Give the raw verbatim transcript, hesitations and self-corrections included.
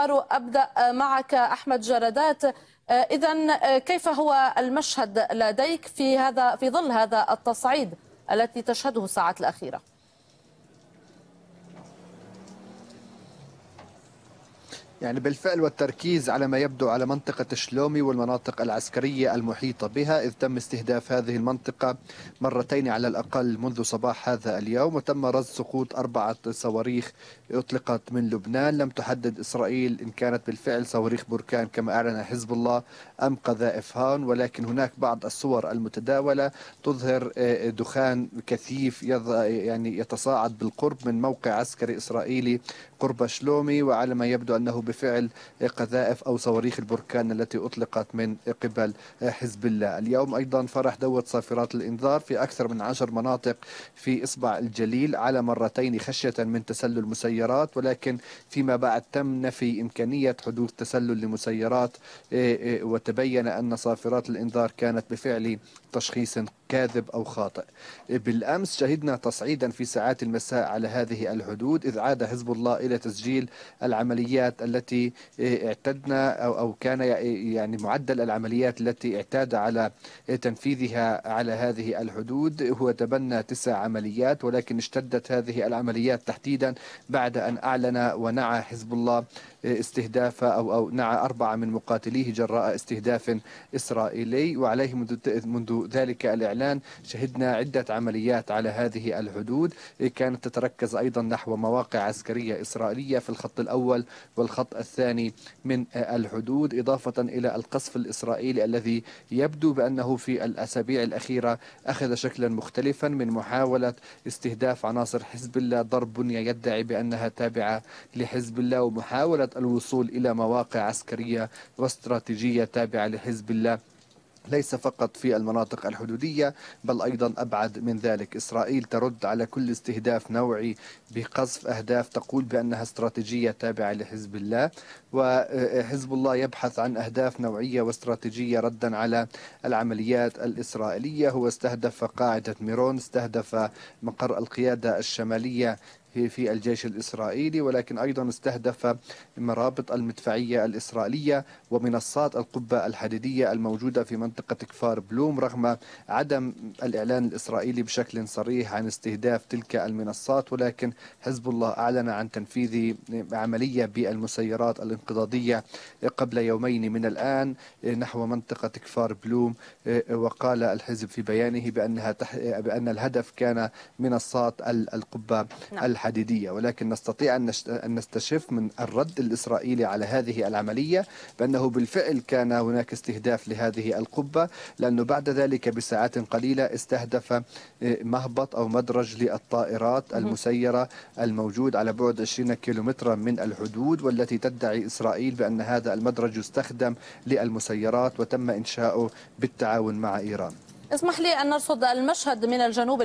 أبدأ معك أحمد جرادات. إذن كيف هو المشهد لديك في هذا في ظل هذا التصعيد التي تشهده الساعات الأخيرة؟ يعني بالفعل والتركيز على ما يبدو على منطقة شلومي والمناطق العسكرية المحيطة بها، إذ تم استهداف هذه المنطقة مرتين على الأقل منذ صباح هذا اليوم، وتم رصد سقوط أربعة صواريخ أطلقت من لبنان. لم تحدد إسرائيل إن كانت بالفعل صواريخ بركان كما أعلن حزب الله أم قذائف هان، ولكن هناك بعض الصور المتداولة تظهر دخان كثيف يعني يتصاعد بالقرب من موقع عسكري إسرائيلي قرب شلومي، وعلى ما يبدو أنه بفعل قذائف أو صواريخ البركان التي أطلقت من قبل حزب الله. اليوم أيضا فرح دوة صافرات الإنذار في أكثر من عشر مناطق في إصبع الجليل على مرتين خشية من تسلل مسيرات، ولكن فيما بعد تم نفي إمكانية حدوث تسلل لمسيرات، وتبين أن صافرات الإنذار كانت بفعل تشخيص كاذب أو خاطئ. بالأمس شهدنا تصعيدا في ساعات المساء على هذه الحدود، إذ عاد حزب الله إلى تسجيل العمليات التي اعتدنا أو كان يعني معدل العمليات التي اعتاد على تنفيذها على هذه الحدود هو تبنى تسع عمليات، ولكن اشتدت هذه العمليات تحديدا بعد أن أعلن ونعى حزب الله استهداف أو أو نعى أربعة من مقاتليه جراء استهداف إسرائيلي، وعليه منذ منذ ذلك الإعلان شهدنا عدة عمليات على هذه الحدود كانت تتركز أيضا نحو مواقع عسكرية إسرائيلية في الخط الأول والخط الثاني من الحدود، إضافة إلى القصف الإسرائيلي الذي يبدو بأنه في الأسابيع الأخيرة أخذ شكلا مختلفا من محاولة استهداف عناصر حزب الله، ضرب بنية يدعي بأنها تابعة لحزب الله، ومحاولة الوصول إلى مواقع عسكرية واستراتيجية تابعة لحزب الله ليس فقط في المناطق الحدودية بل أيضا أبعد من ذلك. إسرائيل ترد على كل استهداف نوعي بقصف أهداف تقول بأنها استراتيجية تابعة لحزب الله، وحزب الله يبحث عن أهداف نوعية واستراتيجية ردا على العمليات الإسرائيلية. هو استهدف قاعدة ميرون، استهدف مقر القيادة الشمالية في الجيش الإسرائيلي، ولكن أيضا استهدف مرابط المدفعية الإسرائيلية ومنصات القبة الحديدية الموجودة في منطقة كفار بلوم، رغم عدم الإعلان الإسرائيلي بشكل صريح عن استهداف تلك المنصات، ولكن حزب الله أعلن عن تنفيذ عملية بالمسيرات الانقضاضية قبل يومين من الآن نحو منطقة كفار بلوم، وقال الحزب في بيانه بأنها تح... بأن الهدف كان منصات القبة الحديدية. حديدية. ولكن نستطيع أن نستشف من الرد الإسرائيلي على هذه العملية بأنه بالفعل كان هناك استهداف لهذه القبة، لأنه بعد ذلك بساعات قليلة استهدف مهبط أو مدرج للطائرات المسيرة الموجود على بعد عشرين كيلومترا من الحدود، والتي تدعي إسرائيل بأن هذا المدرج يستخدم للمسيرات وتم إنشاؤه بالتعاون مع إيران. اسمح لي أن نرصد المشهد من الجنوب.